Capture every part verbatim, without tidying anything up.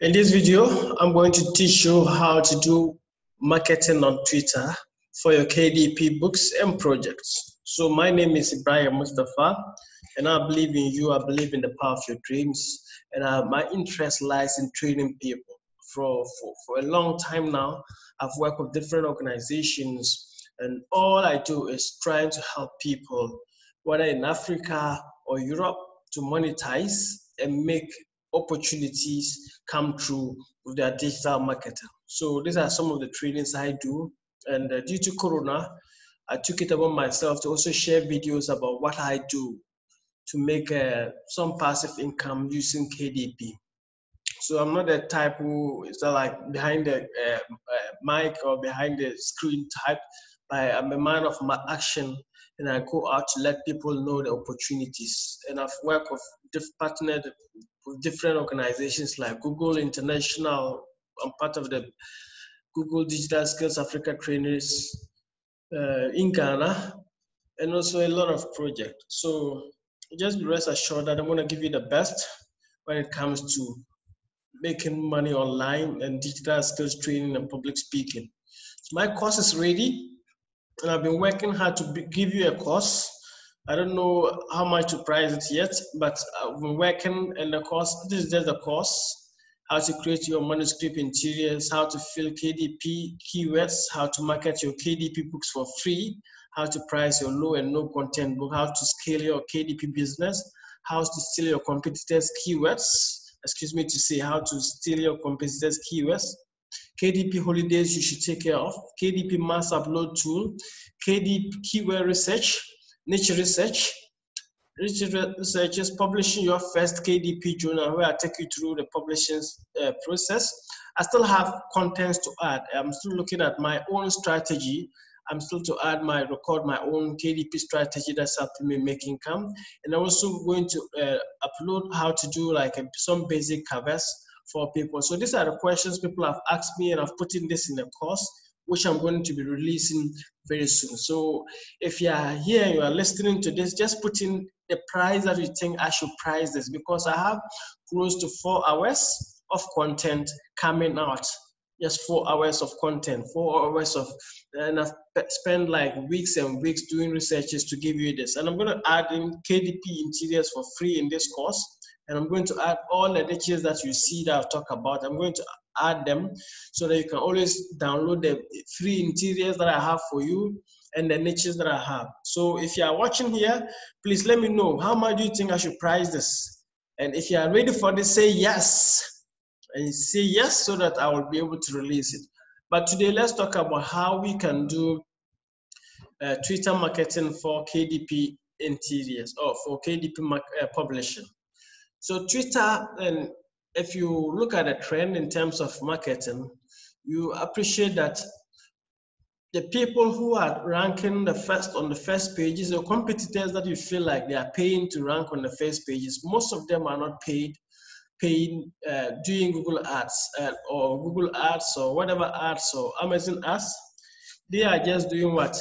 In this video, I'm going to teach you how to do marketing on Twitter for your K D P books and projects. So my name is Ibrahim Mustapha, and I believe in you, I believe in the power of your dreams, and I, my interest lies in training people. For, for, for a long time now, I've worked with different organizations, and all I do is trying to help people, whether in Africa or Europe, to monetize and make opportunities come true with their digital marketer. So these are some of the trainings I do. And uh, due to Corona, I took it upon myself to also share videos about what I do to make uh, some passive income using K D P. So I'm not that type who is like behind the uh, uh, mic or behind the screen type, but I'm a man of my action. And I go out to let people know the opportunities. And I've worked with diff partnered with different organizations like Google International. I'm part of the Google Digital Skills Africa trainers uh, in Ghana, and also a lot of projects. So just be rest assured that I'm going to give you the best when it comes to making money online and digital skills training and public speaking. So my course is ready. And I've been working hard to give you a course. I don't know how much to price it yet, but I've been working in the course. This is just the course. How to create your manuscript interiors, how to fill K D P keywords, how to market your K D P books for free, how to price your low and no content book, how to scale your K D P business, how to steal your competitors' keywords. Excuse me to say how to steal your competitors' keywords. K D P holidays you should take care of, K D P mass upload tool, K D P keyword research, niche research, niche research is publishing your first K D P journal, where I take you through the publishing uh, process. I still have contents to add. I'm still looking at my own strategy. I'm still to add my record, my own K D P strategy that's helping me make income. And I'm also going to uh, upload how to do like a, some basic covers for people. So these are the questions people have asked me, and I've put in this in the course, which I'm going to be releasing very soon. So if you are here, you are listening to this, just put in the price that you think I should price this, because I have close to four hours of content coming out. Just four hours of content, four hours of, and I've spent like weeks and weeks doing researches to give you this. And I'm going to add in K D P interiors for free in this course. And I'm going to add all the niches that you see that I've talked about. I'm going to add them so that you can always download the free interiors that I have for you and the niches that I have. So if you are watching here, please let me know, how much do you think I should price this? And if you are ready for this, say yes. And say yes so that I will be able to release it. But today, let's talk about how we can do uh, Twitter marketing for K D P interiors or for K D P uh, publishing. So Twitter, and if you look at a trend in terms of marketing, you appreciate that the people who are ranking the first on the first pages, the competitors that you feel like they are paying to rank on the first pages, most of them are not paid, paying, uh, doing Google ads uh, or Google ads or whatever ads or Amazon ads. They are just doing what?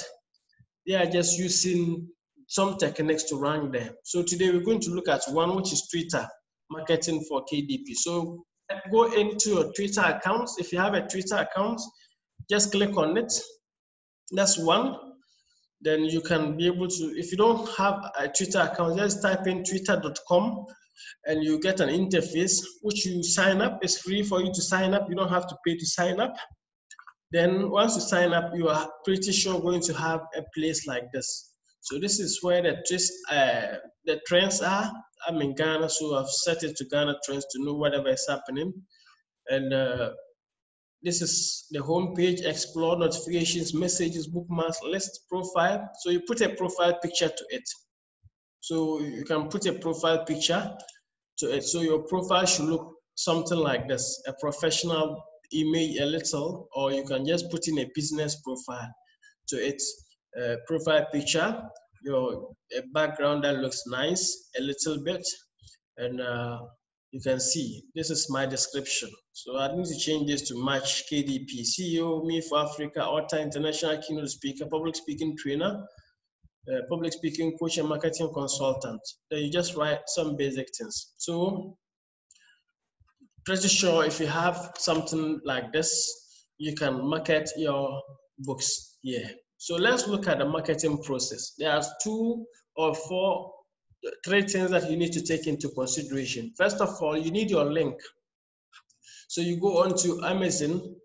They are just using some techniques to rank them. So today we're going to look at one, which is Twitter marketing for K D P. So go into your Twitter accounts. If you have a Twitter account, just click on it. That's one. Then you can be able to, if you don't have a Twitter account, just type in twitter dot com and you get an interface, which you sign up. It's free for you to sign up. You don't have to pay to sign up. Then once you sign up, you are pretty sure going to have a place like this. So this is where the, uh, the trends are. I'm in Ghana, so I've set it to Ghana Trends to know whatever is happening. And uh, this is the homepage, explore, notifications, messages, bookmarks, list, profile. So you put a profile picture to it. So you can put a profile picture to it. So your profile should look something like this, a professional image a little, or you can just put in a business profile to it. Uh, profile picture, your a background that looks nice a little bit, and uh, you can see this is my description. So I need to change this to match K D P, C E O, me for Africa, author, international keynote speaker, public speaking trainer, uh, public speaking coach, and marketing consultant. Then you just write some basic things. So pretty sure if you have something like this, you can market your books here. So let's look at the marketing process. There are two or four, three things that you need to take into consideration. First of all, you need your link. So you go on to Amazon,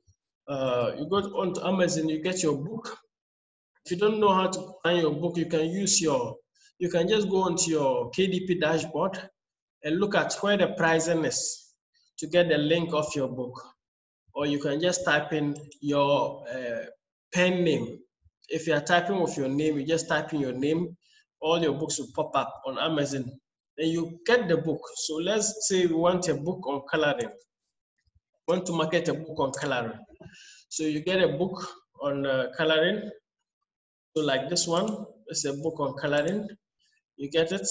uh, you go on to Amazon, you get your book. If you don't know how to find your book, you can use your, you can just go onto your K D P dashboard and look at where the pricing is to get the link of your book. Or you can just type in your uh, pen name. If you are typing with your name, you just type in your name, all your books will pop up on Amazon. Then you get the book. So let's say we want a book on coloring. We want to market a book on coloring. So you get a book on uh, coloring. So like this one, it's a book on coloring. You get it.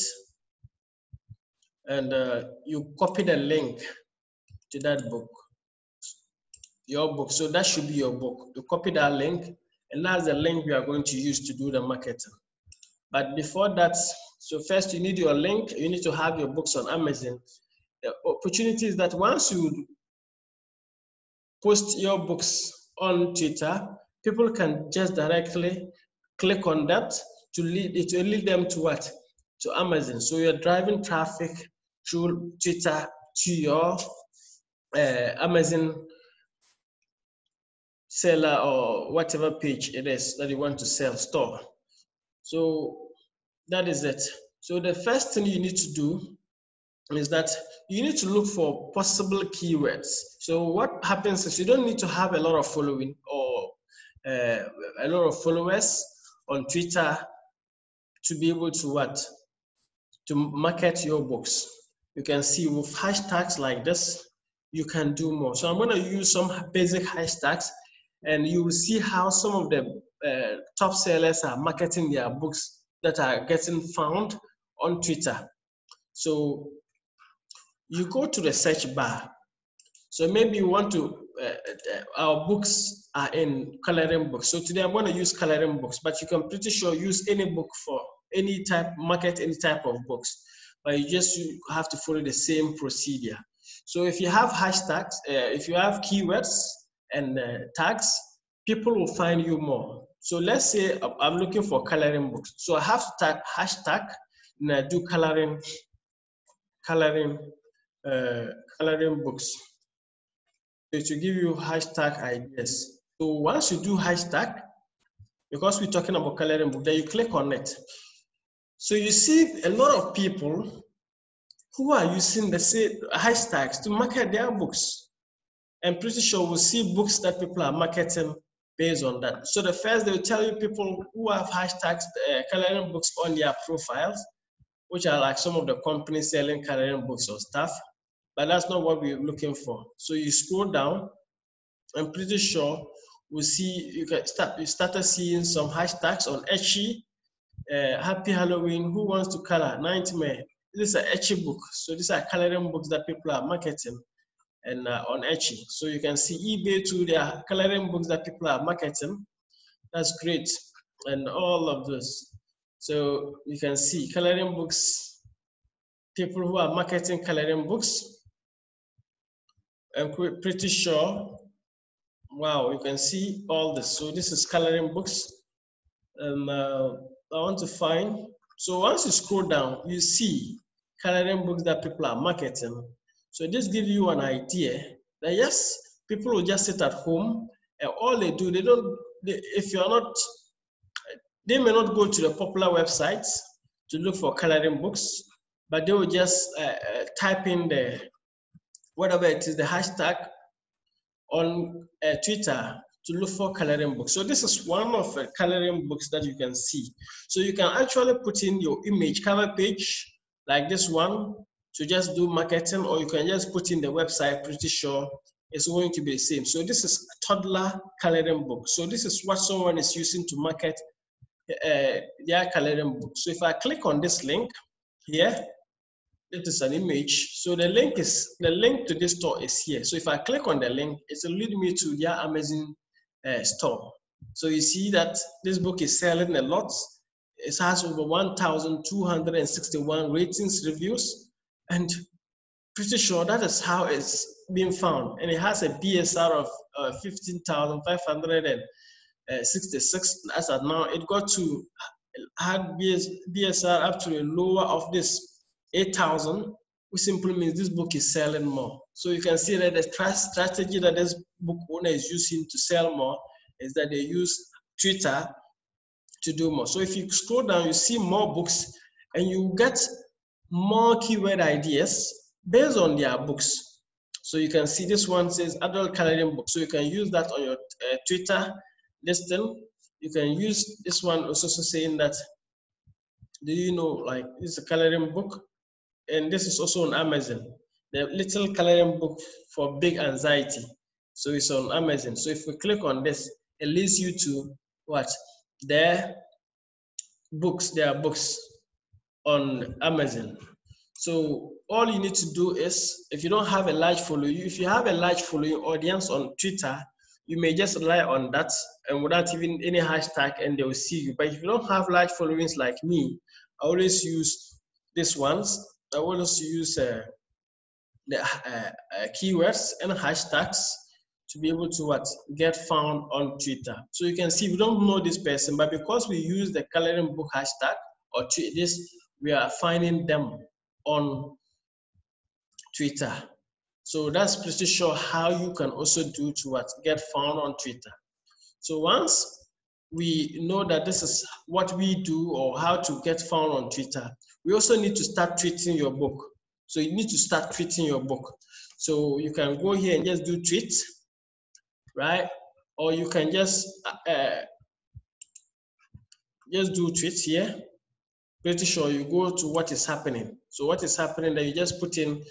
And uh, you copy the link to that book, your book. So that should be your book. You copy that link, and that's the link we are going to use to do the marketing. But before that, so first you need your link, you need to have your books on Amazon. The opportunity is that once you post your books on Twitter, people can just directly click on that to lead, it will lead them to what? To Amazon. So you're driving traffic through Twitter to your uh, Amazon seller or whatever page it is that you want to sell, store. So that is it. So the first thing you need to do is that you need to look for possible keywords. So what happens is you don't need to have a lot of following or uh, a lot of followers on Twitter to be able to what? To market your books. You can see with hashtags like this, you can do more. So I'm gonna use some basic hashtags and you will see how some of the uh, top sellers are marketing their books that are getting found on Twitter. So you go to the search bar. So maybe you want to, uh, our books are in coloring books. So today I'm gonna use coloring books, but you can pretty sure use any book for any type, market any type of books, but you just have to follow the same procedure. So if you have hashtags, uh, if you have keywords and uh, tags, people will find you more. So let's say I'm looking for coloring books. So I have to tag hashtag and I do coloring, coloring, uh, coloring books. It will give you hashtag ideas. So once you do hashtag, because we're talking about coloring book, then you click on it. So you see a lot of people who are using the same hashtags to market their books. I'm pretty sure we'll see books that people are marketing based on that. So the first, they'll tell you people who have hashtags uh, coloring books on their profiles, which are like some of the companies selling coloring books or stuff, but that's not what we're looking for. So you scroll down, I'm pretty sure we'll see, you can start, you started seeing some hashtags on Etsy, uh, Happy Halloween, Who Wants to Color, Nightmare. These are Etsy books. So these are coloring books that people are marketing and uh, on Etsy. So you can see eBay too. There are coloring books that people are marketing. That's great. And all of this. So you can see coloring books, people who are marketing coloring books. I'm pretty sure. Wow, you can see all this. So this is coloring books. And uh, I want to find. So once you scroll down, you see coloring books that people are marketing. So this gives you an idea that yes, people will just sit at home and all they do, they don't, they, if you're not, they may not go to the popular websites to look for coloring books, but they will just uh, uh, type in the, whatever it is, the hashtag on uh, Twitter to look for coloring books. So this is one of the coloring books that you can see. So you can actually put in your image cover page like this one to just do marketing, or you can just put in the website, pretty sure it's going to be the same. So this is a toddler coloring book. So this is what someone is using to market uh, their coloring book. So if I click on this link here, it is an image. So the link is, the link to this store is here. So if I click on the link, it will lead me to their Amazon uh, store. So you see that this book is selling a lot. It has over one thousand two hundred sixty-one ratings, reviews, and pretty sure that is how it's been found, and it has a B S R of uh, fifteen thousand five hundred sixty-six. As of now, it got to had B S R up to a lower of this eight thousand, which simply means this book is selling more. So you can see that the strategy that this book owner is using to sell more is that they use Twitter to do more. So if you scroll down, you see more books, and you get more keyword ideas based on their books. So you can see this one says adult Canadian book. So you can use that on your uh, Twitter listing. You can use this one also saying that, do you know, like, this is a coloring book, and this is also on Amazon. The little coloring book for big anxiety. So it's on Amazon. So if we click on this, it leads you to what? Their books, their books on Amazon. So all you need to do is, if you don't have a large following, if you have a large following audience on Twitter, you may just rely on that and without even any hashtag, and they will see you. But if you don't have large followings like me, I always use these ones. I always use uh, the uh, uh, keywords and hashtags to be able to what? Get found on Twitter. So you can see we don't know this person, but because we use the coloring book hashtag or tweet this, we are finding them on Twitter. So that's pretty sure how you can also do to what? Get found on Twitter. So once we know that this is what we do or how to get found on Twitter, we also need to start tweeting your book. So you need to start tweeting your book. So you can go here and just do tweet, right? Or you can just, uh, just do tweet here. Pretty sure you go to what is happening. So what is happening that you just put in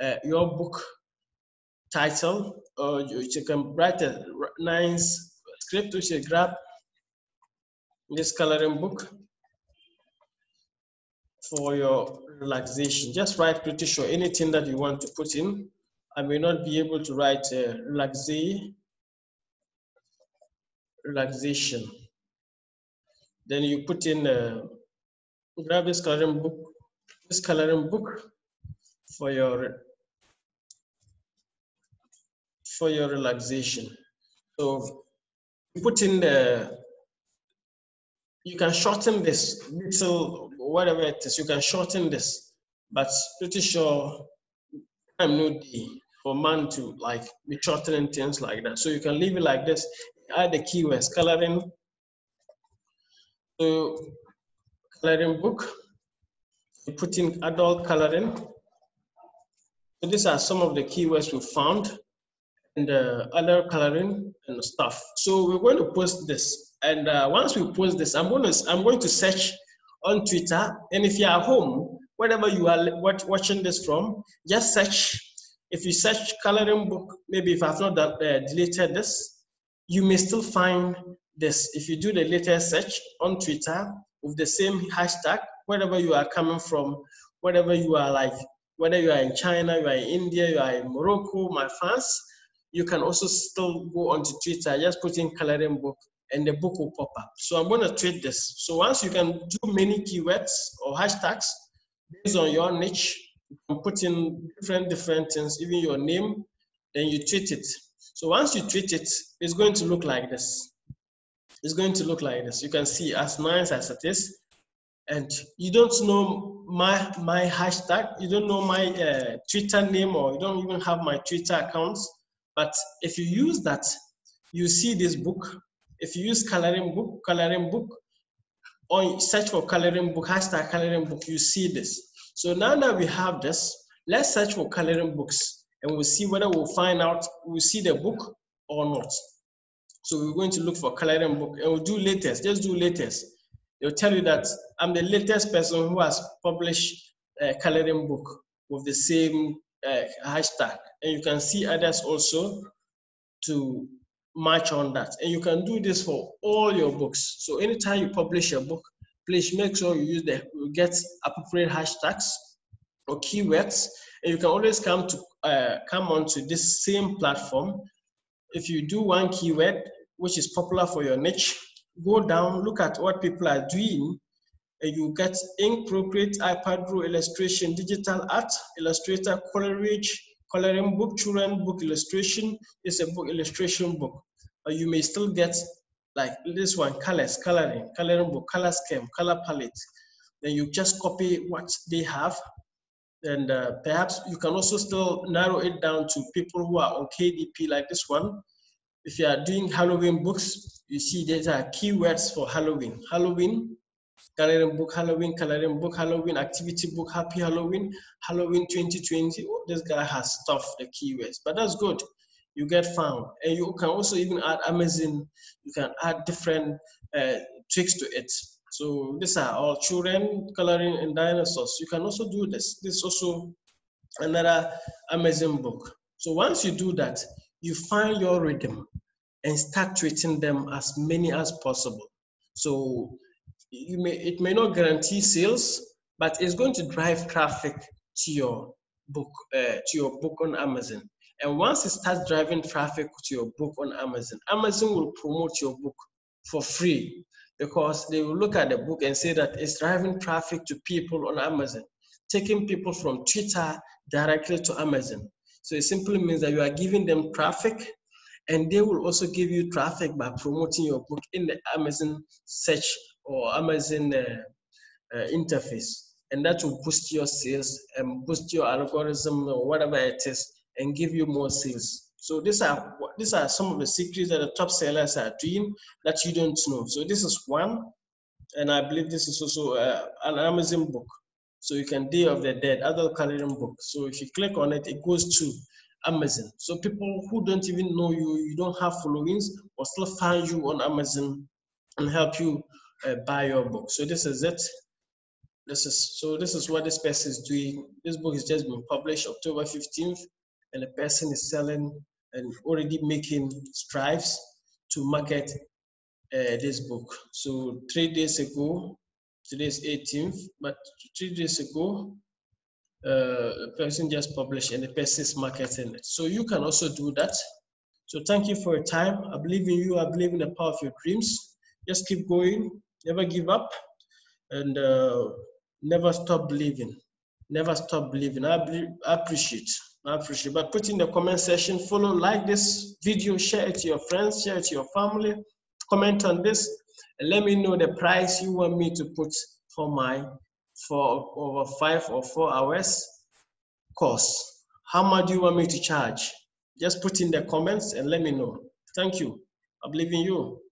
uh, your book title, or you, you can write a nice script which is grab this coloring book for your relaxation. Just write pretty sure anything that you want to put in. I may not be able to write uh, relaxi, relaxation. Then you put in, uh, grab this coloring book, this coloring book for your for your relaxation. So you put in the, you can shorten this little whatever it is, you can shorten this, but pretty sure I'm no D for man to like be shortening things like that. So you can leave it like this, add the keywords, coloring, so coloring book, you put in adult coloring. So these are some of the keywords we found, and the other coloring and stuff. So we're going to post this, and uh, once we post this, I'm going to I'm going to search on Twitter. And if you are home, wherever you are watching this from, just search. If you search coloring book, maybe if I've not done, uh, deleted this, you may still find this. If you do the latest search on Twitter with the same hashtag, wherever you are coming from, wherever you are, like whether you are in China, you are in India, you are in Morocco, my fans, you can also still go onto Twitter, just put in coloring book, and the book will pop up. So I'm going to tweet this. So once you can do many keywords or hashtags based on your niche, you can put in different, different things, even your name, then you tweet it. So once you tweet it, it's going to look like this. It's going to look like this. You can see as nice as it is. And you don't know my, my hashtag, you don't know my uh, Twitter name, or you don't even have my Twitter accounts. But if you use that, you see this book. If you use coloring book, coloring book, or you search for coloring book, hashtag coloring book, you see this. So now that we have this, let's search for coloring books, and we'll see whether we'll find out, we'll see the book or not. So we're going to look for coloring book, and we'll do latest, just do latest. They'll tell you that I'm the latest person who has published a coloring book with the same Uh, hashtag, and you can see others also to match on that. And you can do this for all your books. So anytime you publish a book, please make sure you use the you get appropriate hashtags or keywords, and you can always come to uh, come onto this same platform. If you do one keyword which is popular for your niche, go down, look at what people are doing, you get ink, procreate, iPad, draw, illustration, digital art, illustrator, coleridge, coloring book, children book illustration. It's a book illustration book. Or you may still get like this one, colors, coloring, coloring book, color scheme, color palette. Then you just copy what they have. And uh, perhaps you can also still narrow it down to people who are on K D P like this one. If you are doing Halloween books, you see these are keywords for Halloween. Halloween, coloring book, Halloween, coloring book, Halloween, activity book, happy Halloween, Halloween twenty twenty. Oh, this guy has stuff, the keywords, but that's good. You get found. And you can also even add Amazon. You can add different uh, tricks to it. So these are all children, coloring, and dinosaurs. You can also do this. This is also another Amazon book. So once you do that, you find your rhythm and start treating them as many as possible. So you may, it may not guarantee sales, but it's going to drive traffic to your book, uh, to your book on Amazon. And once it starts driving traffic to your book on Amazon, Amazon will promote your book for free, because they will look at the book and say that it's driving traffic to people on Amazon, taking people from Twitter directly to Amazon. So it simply means that you are giving them traffic, and they will also give you traffic by promoting your book in the Amazon search or Amazon uh, uh, interface. And that will boost your sales and boost your algorithm or whatever it is, and give you more sales. So these are, these are some of the secrets that the top sellers are doing that you don't know. So this is one, and I believe this is also uh, an Amazon book. So you can Day of the Dead, adult coloring book. So if you click on it, it goes to Amazon. So people who don't even know you, you don't have followings, will still find you on Amazon and help you uh, buy your book. So this is it. This is, so this is what this person is doing. This book has just been published October fifteenth, and the person is selling and already making strides to market uh, this book. So three days ago, today's eighteenth, but three days ago, uh, a person just published, and the person is marketing it. So you can also do that. So thank you for your time. I believe in you. I believe in the power of your dreams. Just keep going. Never give up, and uh, never stop believing. Never stop believing. I, believe, I appreciate. I appreciate. But put in the comment section, follow, like this video, share it to your friends, share it to your family, comment on this, and let me know the price you want me to put for my for over five or four hours course. How much do you want me to charge? Just put in the comments and let me know. Thank you. I believe in you.